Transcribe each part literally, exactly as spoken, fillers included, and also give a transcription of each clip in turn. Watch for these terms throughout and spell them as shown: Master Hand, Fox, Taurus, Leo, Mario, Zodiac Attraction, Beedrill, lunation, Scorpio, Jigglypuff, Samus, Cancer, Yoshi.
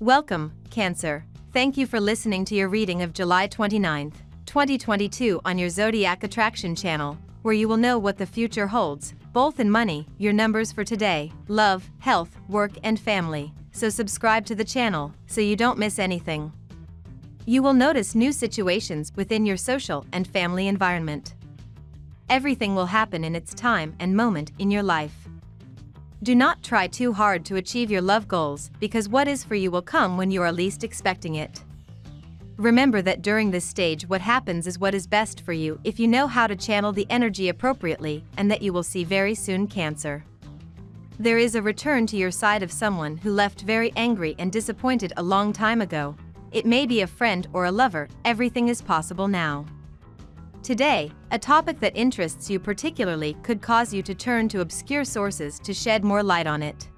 Welcome, Cancer. Thank you for listening to your reading of July twenty-ninth, twenty twenty-two on your Zodiac Attraction channel, where you will know what the future holds, both in money, your numbers for today, love, health, work and family. So subscribe to the channel, so you don't miss anything. You will notice new situations within your social and family environment. Everything will happen in its time and moment in your life. Do not try too hard to achieve your love goals, because what is for you will come when you are least expecting it. Remember that during this stage what happens is what is best for you if you know how to channel the energy appropriately, and that you will see very soon, Cancer. There is a return to your side of someone who left very angry and disappointed a long time ago. It may be a friend or a lover. Everything is possible now. Today, a topic that interests you particularly could cause you to turn to obscure sources to shed more light on it.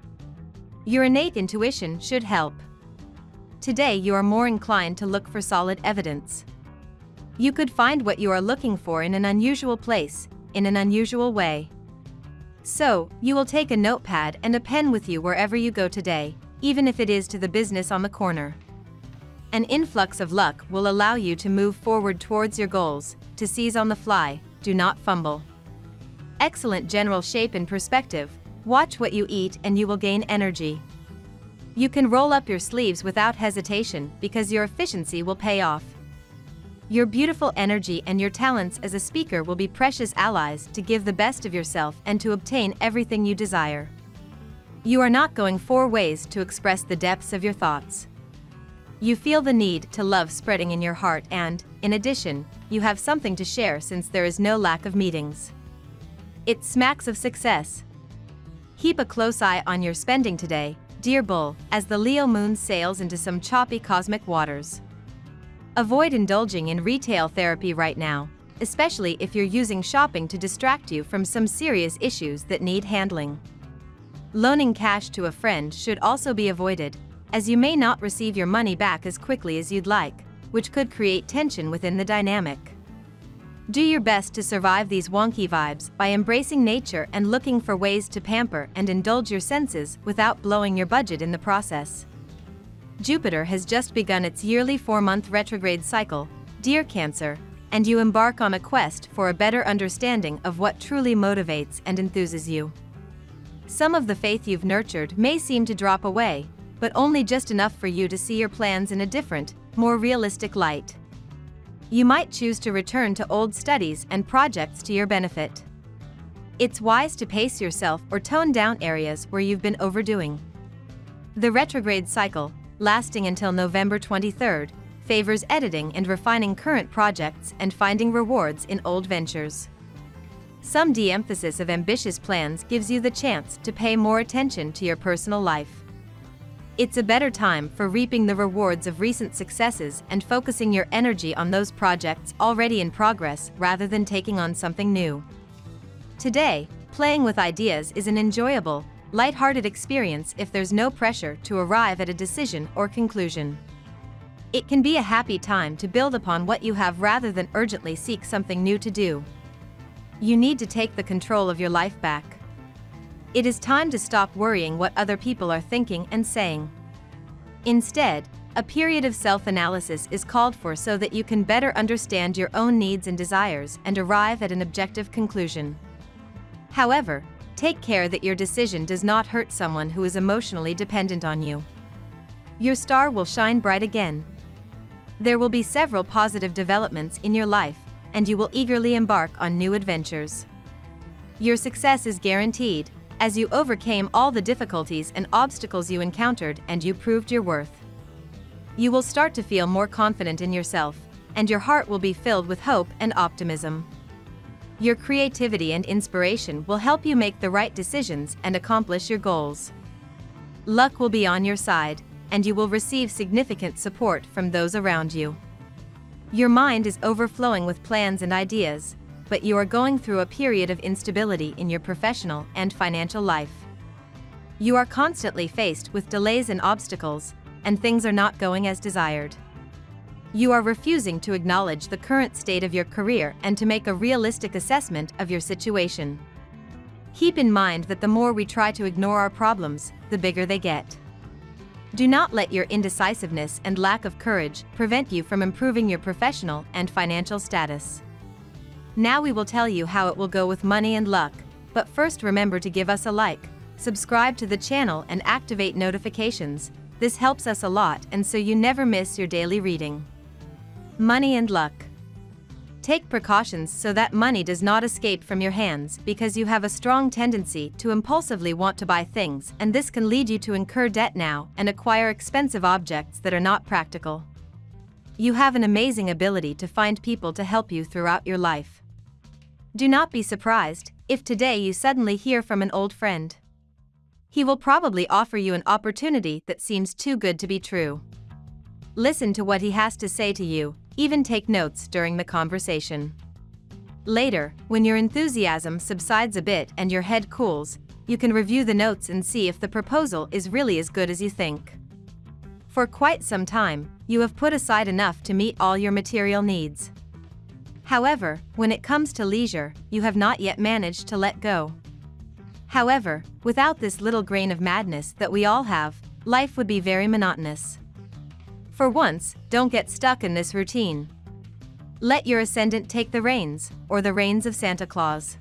Your innate intuition should help. Today you are more inclined to look for solid evidence. You could find what you are looking for in an unusual place, in an unusual way. So, you will take a notepad and a pen with you wherever you go today, even if it is to the business on the corner. An influx of luck will allow you to move forward towards your goals, to seize on the fly, do not fumble. Excellent general shape and perspective, watch what you eat and you will gain energy. You can roll up your sleeves without hesitation because your efficiency will pay off. Your beautiful energy and your talents as a speaker will be precious allies to give the best of yourself and to obtain everything you desire. You are not going four ways to express the depths of your thoughts. You feel the need to love spreading in your heart and, in addition, you have something to share since there is no lack of meetings. It smacks of success. Keep a close eye on your spending today, dear Bull, as the Leo moon sails into some choppy cosmic waters. Avoid indulging in retail therapy right now, especially if you're using shopping to distract you from some serious issues that need handling. Loaning cash to a friend should also be avoided, as you may not receive your money back as quickly as you'd like, which could create tension within the dynamic. Do your best to survive these wonky vibes by embracing nature and looking for ways to pamper and indulge your senses without blowing your budget in the process. Jupiter has just begun its yearly four-month retrograde cycle, dear Cancer, and you embark on a quest for a better understanding of what truly motivates and enthuses you. Some of the faith you've nurtured may seem to drop away, but only just enough for you to see your plans in a different, more realistic light. You might choose to return to old studies and projects to your benefit. It's wise to pace yourself or tone down areas where you've been overdoing. The retrograde cycle, lasting until November twenty-third, favors editing and refining current projects and finding rewards in old ventures. Some de-emphasis of ambitious plans gives you the chance to pay more attention to your personal life. It's a better time for reaping the rewards of recent successes and focusing your energy on those projects already in progress rather than taking on something new. Today, playing with ideas is an enjoyable, lighthearted experience if there's no pressure to arrive at a decision or conclusion. It can be a happy time to build upon what you have rather than urgently seek something new to do. You need to take the control of your life back. It is time to stop worrying what other people are thinking and saying. Instead, a period of self-analysis is called for so that you can better understand your own needs and desires and arrive at an objective conclusion. However, take care that your decision does not hurt someone who is emotionally dependent on you. Your star will shine bright again. There will be several positive developments in your life, and you will eagerly embark on new adventures. Your success is guaranteed, as you overcame all the difficulties and obstacles you encountered and you proved your worth. You will start to feel more confident in yourself, and your heart will be filled with hope and optimism. Your creativity and inspiration will help you make the right decisions and accomplish your goals. Luck will be on your side, and you will receive significant support from those around you. Your mind is overflowing with plans and ideas, but you are going through a period of instability in your professional and financial life. You are constantly faced with delays and obstacles, and things are not going as desired. You are refusing to acknowledge the current state of your career and to make a realistic assessment of your situation. Keep in mind that the more we try to ignore our problems, the bigger they get. Do not let your indecisiveness and lack of courage prevent you from improving your professional and financial status. Now we will tell you how it will go with money and luck, but first remember to give us a like, subscribe to the channel and activate notifications. This helps us a lot and so you never miss your daily reading. Money and luck. Take precautions so that money does not escape from your hands because you have a strong tendency to impulsively want to buy things and this can lead you to incur debt now and acquire expensive objects that are not practical. You have an amazing ability to find people to help you throughout your life. Do not be surprised if today you suddenly hear from an old friend. He will probably offer you an opportunity that seems too good to be true. Listen to what he has to say to you. Even take notes during the conversation. Later, when your enthusiasm subsides a bit and your head cools, you can review the notes and see if the proposal is really as good as you think. For quite some time, you have put aside enough to meet all your material needs. However, when it comes to leisure, you have not yet managed to let go. However, without this little grain of madness that we all have, life would be very monotonous. For once, don't get stuck in this routine. Let your ascendant take the reins, or the reins of Santa Claus.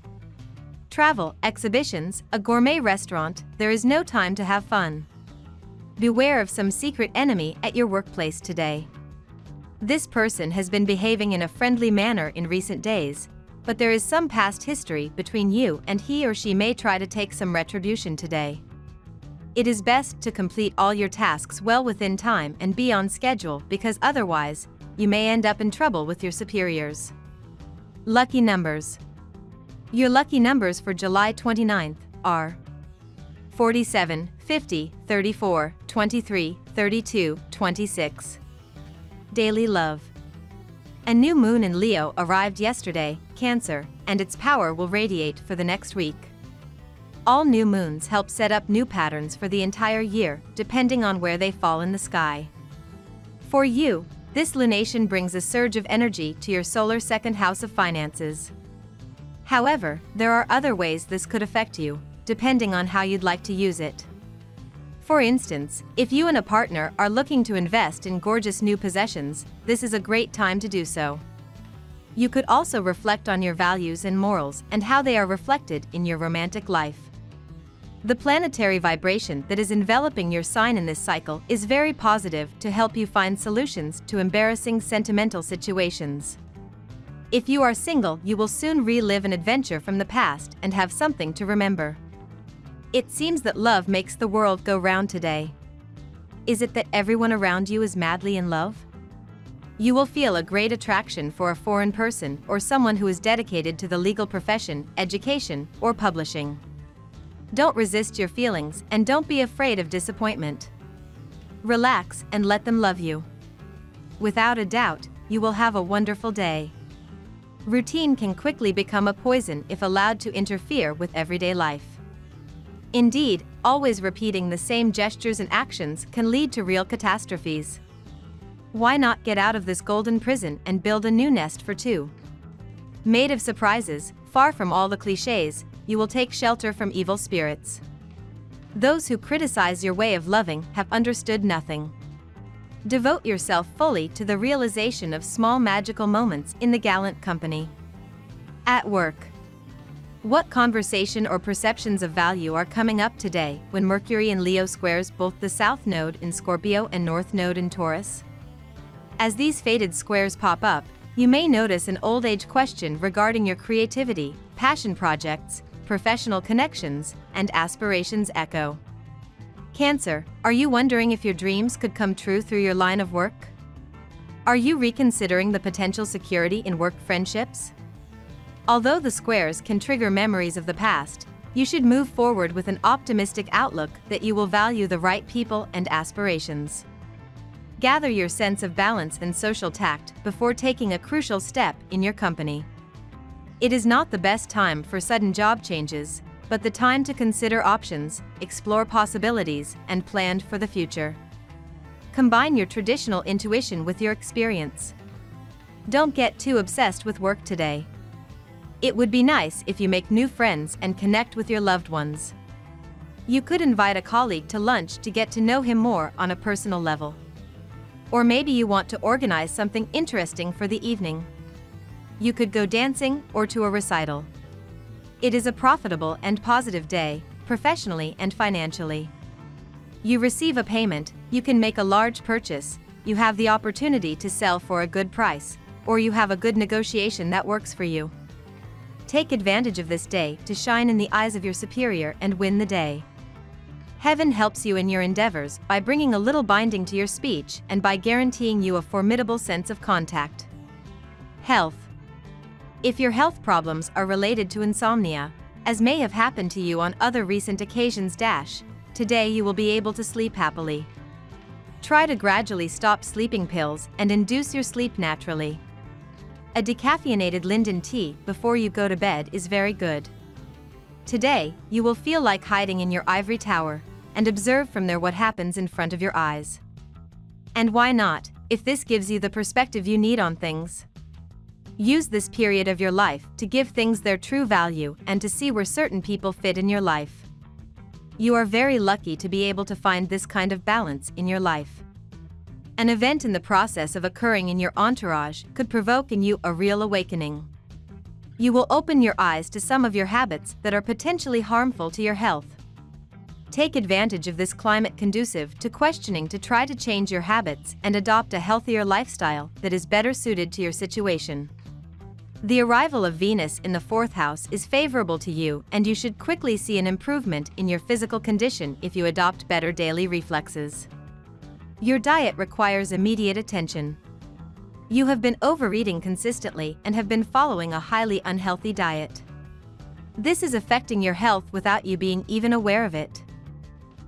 Travel, exhibitions, a gourmet restaurant, there is no time to have fun. Beware of some secret enemy at your workplace today. This person has been behaving in a friendly manner in recent days, but there is some past history between you and he or she may try to take some retribution today. It is best to complete all your tasks well within time and be on schedule because otherwise, you may end up in trouble with your superiors. Lucky numbers. Your lucky numbers for July twenty-ninth are forty-seven, fifty, thirty-four, twenty-three, thirty-two, twenty-six. Daily love. A new moon in Leo arrived yesterday, Cancer, and its power will radiate for the next week. All new moons help set up new patterns for the entire year, depending on where they fall in the sky. For you, this lunation brings a surge of energy to your solar second house of finances. However, there are other ways this could affect you, depending on how you'd like to use it. For instance, if you and a partner are looking to invest in gorgeous new possessions, this is a great time to do so. You could also reflect on your values and morals and how they are reflected in your romantic life. The planetary vibration that is enveloping your sign in this cycle is very positive to help you find solutions to embarrassing sentimental situations. If you are single, you will soon relive an adventure from the past and have something to remember. It seems that love makes the world go round today. Is it that everyone around you is madly in love? You will feel a great attraction for a foreign person or someone who is dedicated to the legal profession, education, or publishing. Don't resist your feelings and don't be afraid of disappointment. Relax and let them love you. Without a doubt, you will have a wonderful day. Routine can quickly become a poison if allowed to interfere with everyday life. Indeed, always repeating the same gestures and actions can lead to real catastrophes. Why not get out of this golden prison and build a new nest for two? Made of surprises, far from all the clichés, you will take shelter from evil spirits. Those who criticize your way of loving have understood nothing. Devote yourself fully to the realization of small magical moments in the gallant company. At work. What conversation or perceptions of value are coming up today when Mercury in Leo squares both the South Node in Scorpio and North Node in Taurus? As these faded squares pop up, you may notice an old-age question regarding your creativity, passion projects, professional connections, and aspirations echo. Cancer, are you wondering if your dreams could come true through your line of work? Are you reconsidering the potential security in work friendships? Although the squares can trigger memories of the past, you should move forward with an optimistic outlook that you will value the right people and aspirations. Gather your sense of balance and social tact before taking a crucial step in your company. It is not the best time for sudden job changes, but the time to consider options, explore possibilities, and plan for the future. Combine your traditional intuition with your experience. Don't get too obsessed with work today. It would be nice if you make new friends and connect with your loved ones. You could invite a colleague to lunch to get to know him more on a personal level. Or maybe you want to organize something interesting for the evening. You could go dancing or to a recital. It is a profitable and positive day, professionally and financially. You receive a payment, you can make a large purchase, you have the opportunity to sell for a good price, or you have a good negotiation that works for you. Take advantage of this day to shine in the eyes of your superior and win the day. Heaven helps you in your endeavors by bringing a little binding to your speech and by guaranteeing you a formidable sense of contact. Health. If your health problems are related to insomnia, as may have happened to you on other recent occasions, dash, today you will be able to sleep happily. Try to gradually stop sleeping pills and induce your sleep naturally. A decaffeinated Linden tea before you go to bed is very good. Today, you will feel like hiding in your ivory tower and observe from there what happens in front of your eyes. And why not, if this gives you the perspective you need on things? Use this period of your life to give things their true value and to see where certain people fit in your life. You are very lucky to be able to find this kind of balance in your life. An event in the process of occurring in your entourage could provoke in you a real awakening. You will open your eyes to some of your habits that are potentially harmful to your health. Take advantage of this climate conducive to questioning to try to change your habits and adopt a healthier lifestyle that is better suited to your situation. The arrival of Venus in the fourth house is favorable to you, and you should quickly see an improvement in your physical condition if you adopt better daily reflexes. Your diet requires immediate attention. You have been overeating consistently and have been following a highly unhealthy diet. This is affecting your health without you being even aware of it.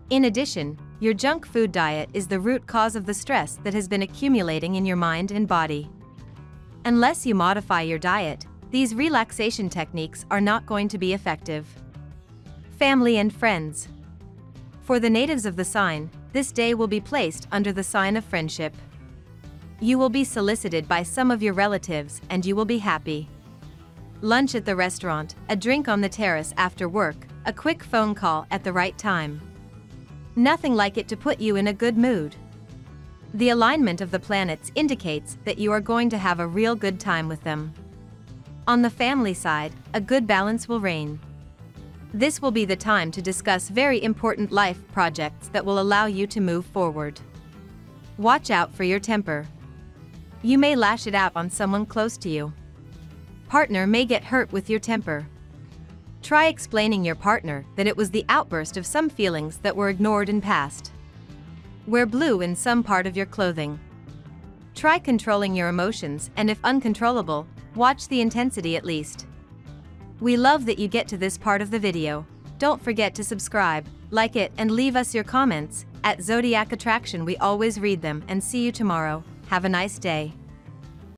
In addition, your junk food diet is the root cause of the stress that has been accumulating in your mind and body. Unless you modify your diet, these relaxation techniques are not going to be effective. Family and friends. For the natives of the sign, this day will be placed under the sign of friendship. You will be solicited by some of your relatives and you will be happy. Lunch at the restaurant, a drink on the terrace after work, a quick phone call at the right time. Nothing like it to put you in a good mood. The alignment of the planets indicates that you are going to have a real good time with them. On the family side, a good balance will reign. This will be the time to discuss very important life projects that will allow you to move forward. Watch out for your temper. You may lash it out on someone close to you. Partner may get hurt with your temper. Try explaining your partner that it was the outburst of some feelings that were ignored in the past. Wear blue in some part of your clothing. Try controlling your emotions, and if uncontrollable, watch the intensity at least. We love that you get to this part of the video. Don't forget to subscribe, like it, and leave us your comments. At Zodiac Attraction we always read them, and see you tomorrow. Have a nice day.